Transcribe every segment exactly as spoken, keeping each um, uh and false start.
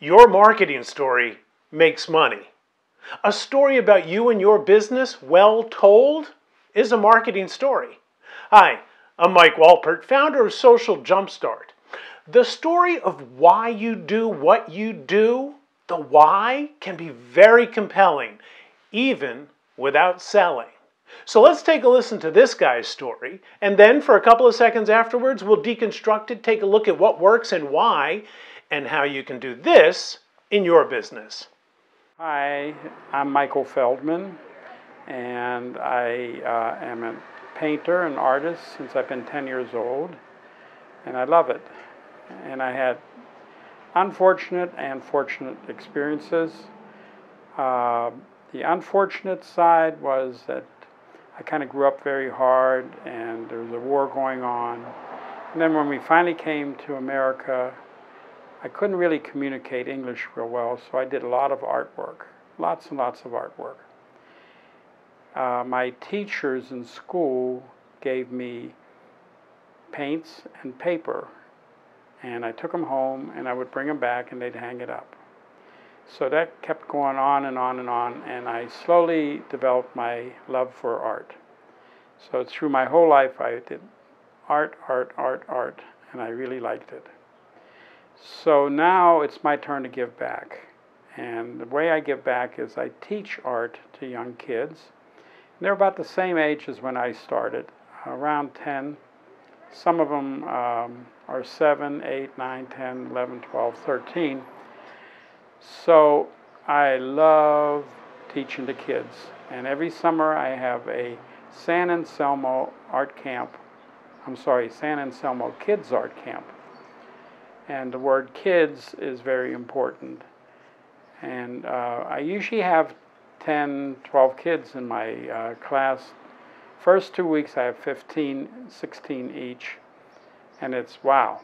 Your marketing story makes money. A story about you and your business, well told, is a marketing story. Hi, I'm Mike Wolpert, founder of Social Jumpstart. The story of why you do what you do, the why, can be very compelling, even without selling. So let's take a listen to this guy's story, and then for a couple of seconds afterwards, we'll deconstruct it, take a look at what works and why, and how you can do this in your business. Hi, I'm Michael Feldman, and I uh, am a painter and artist since I've been ten years old, and I love it. And I had unfortunate and fortunate experiences. Uh, the unfortunate side was that I kind of grew up very hard, and there was a war going on. And then when we finally came to America, I couldn't really communicate English real well, so I did a lot of artwork, lots and lots of artwork. Uh, my teachers in school gave me paints and paper, and I took them home, and I would bring them back, and they'd hang it up. So that kept going on and on and on, and I slowly developed my love for art. So through my whole life, I did art, art, art, art, and I really liked it. So now it's my turn to give back. And the way I give back is I teach art to young kids. And they're about the same age as when I started, around ten. Some of them um, are seven, eight, nine, ten, eleven, twelve, thirteen. So I love teaching to kids. And every summer I have a San Anselmo art camp. I'm sorry, San Anselmo Kids Art Camp. And the word kids is very important. And uh, I usually have ten, twelve kids in my uh, class. First two weeks I have fifteen, sixteen each. And it's wow.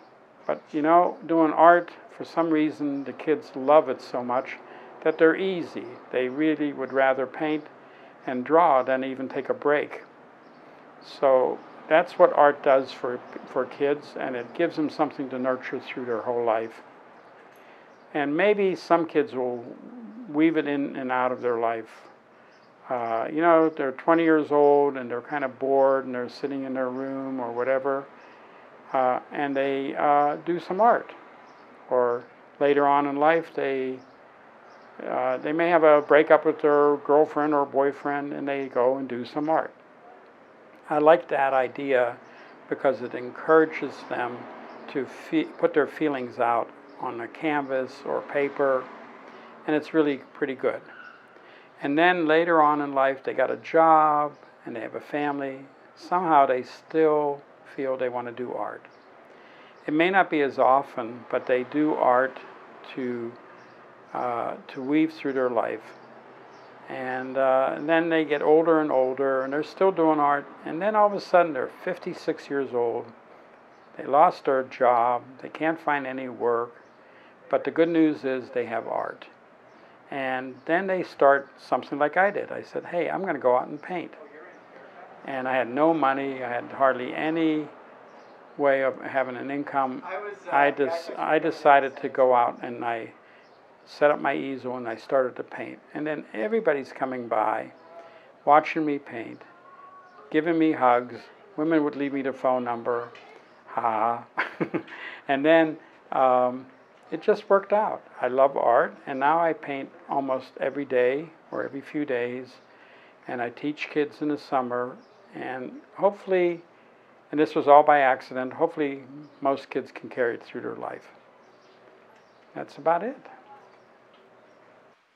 But you know, doing art, for some reason the kids love it so much that they're easy. They really would rather paint and draw than even take a break. So that's what art does for, for kids, and it gives them something to nurture through their whole life. And maybe some kids will weave it in and out of their life. Uh, you know, they're twenty years old, and they're kind of bored, and they're sitting in their room or whatever, uh, and they uh, do some art. Or later on in life, they, uh, they may have a breakup with their girlfriend or boyfriend, and they go and do some art. I like that idea because it encourages them to fe put their feelings out on a canvas or paper, and it's really pretty good. And then later on in life, they got a job and they have a family. Somehow they still feel they want to do art. It may not be as often, but they do art to, uh, to weave through their life. And, uh, and then they get older and older, and they're still doing art, and then all of a sudden they're fifty-six years old. They lost their job, they can't find any work, but the good news is they have art. And then they start something like I did. I said, hey, I'm going to go out and paint. And I had no money, I had hardly any way of having an income. I, was, uh, I, des- I decided to go out, and I set up my easel, and I started to paint. And then everybody's coming by, watching me paint, giving me hugs. Women would leave me their phone number. Ha. And then um, it just worked out. I love art, and now I paint almost every day or every few days, and I teach kids in the summer, and hopefully, and this was all by accident, hopefully most kids can carry it through their life. That's about it.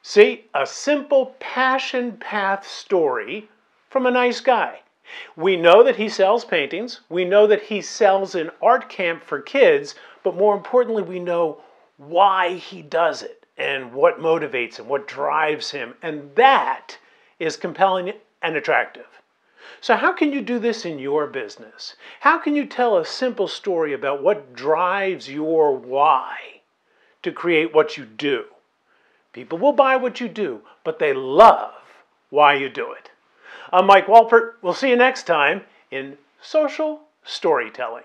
See, a simple passion path story from a nice guy. We know that he sells paintings. We know that he sells an art camp for kids. But more importantly, we know why he does it and what motivates him, what drives him. And that is compelling and attractive. So how can you do this in your business? How can you tell a simple story about what drives your why to create what you do? People will buy what you do, but they love why you do it. I'm Mike Wolpert. We'll see you next time in Social Storytelling.